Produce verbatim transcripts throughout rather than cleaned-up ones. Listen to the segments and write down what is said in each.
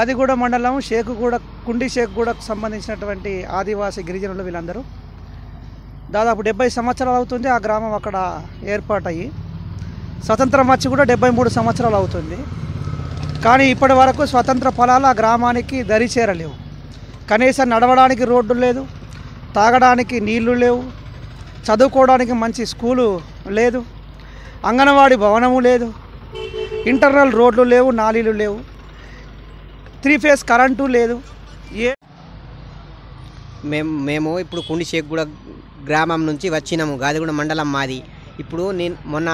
గాదిగూడ మండలం షేకుగూడ కుండి షేకుగూడకు సంబంధించినటువంటి ఆదివాసీ గిరిజనులు వీళ్ళందరూ దాదాపు డెబ్బై సంవత్సరాలు అవుతుంది ఆ గ్రామం అక్కడ ఏర్పాటయ్యి. స్వతంత్రం వచ్చి కూడా డెబ్బై మూడు సంవత్సరాలు అవుతుంది. కానీ ఇప్పటి వరకు స్వతంత్ర ఫలాలు ఆ గ్రామానికి దరిచేరలేవు. కనీసం నడవడానికి రోడ్డు లేదు, తాగడానికి నీళ్లు లేవు, చదువుకోవడానికి మంచి స్కూలు లేదు, అంగన్వాడీ భవనము లేదు, ఇంటర్నల్ రోడ్లు లేవు, నాలీలు లేవు, త్రీ ఫేస్ కరెంటు లేదు. ఏ మేము మేము ఇప్పుడు కుండి షేకుగూడ గ్రామం నుంచి వచ్చినాము, గాదిగూడ మండలం మాది. ఇప్పుడు నేను మొన్న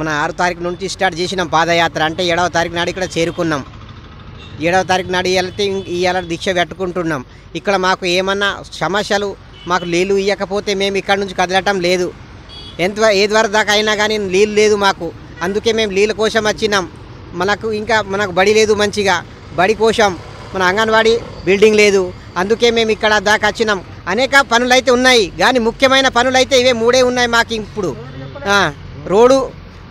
మన ఆరు తారీఖు నుంచి స్టార్ట్ చేసినాం పాదయాత్ర, అంటే ఏడవ తారీఖు నాడు ఇక్కడ చేరుకున్నాం. ఏడవ తారీఖు నాడు వెళ్తే ఇవాళ దీక్ష పెట్టుకుంటున్నాం. ఇక్కడ మాకు ఏమన్నా సమస్యలు మాకు నీళ్ళు ఇవ్వకపోతే మేము ఇక్కడ నుంచి కదలటం లేదు. ఎంత ఏది వరకు దాకా అయినా కానీ నీళ్ళు లేదు మాకు, అందుకే మేము నీళ్ళ కోసం వచ్చినాం. మనకు ఇంకా మనకు బడి లేదు, మంచిగా బడి కోసం మన అంగన్వాడీ బిల్డింగ్ లేదు, అందుకే మేము ఇక్కడ దాకా వచ్చినాం. అనేక పనులైతే ఉన్నాయి కానీ ముఖ్యమైన పనులైతే ఇవే మూడే ఉన్నాయి మాకు. ఇప్పుడు రోడ్డు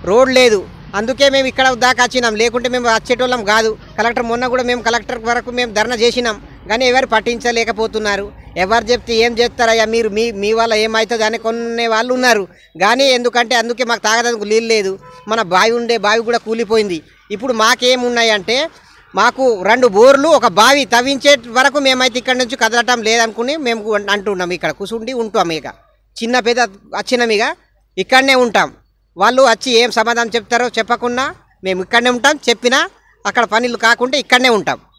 రోడ్ లేదు, అందుకే మేము ఇక్కడ దాకా వచ్చినాం, లేకుంటే మేము వచ్చేటోళ్ళం కాదు. కలెక్టర్ మొన్న కూడా మేము కలెక్టర్ వరకు మేము ధర్నా చేసినాం కానీ ఎవరు పట్టించలేకపోతున్నారు. ఎవరు చెప్తే ఏం చేస్తారయ్యా మీరు, మీ మీ వల్ల ఏమవుతుంది అని కొనే వాళ్ళు ఉన్నారు కానీ ఎందుకంటే అందుకే మాకు తాగడానికి నీళ్ళు లేదు. మన బావి ఉండే బావి కూడా కూలిపోయింది. ఇప్పుడు మాకేమున్నాయంటే మాకు రెండు బోర్లు ఒక బావి తవ్వించే వరకు మేమైతే ఇక్కడ నుంచి కదలటం లేదనుకుని మేము అంటున్నాం. ఇక్కడ కూర్చుండి ఉంటాం, ఇక చిన్న పెద్ద వచ్చినాం, ఇక ఇక్కడనే ఉంటాం. వాళ్ళు వచ్చి ఏం సమాధానం చెప్తారో చెప్పకుండా మేము ఇక్కడనే ఉంటాం, చెప్పినా అక్కడ పనులు కాకుండా ఇక్కడనే ఉంటాం.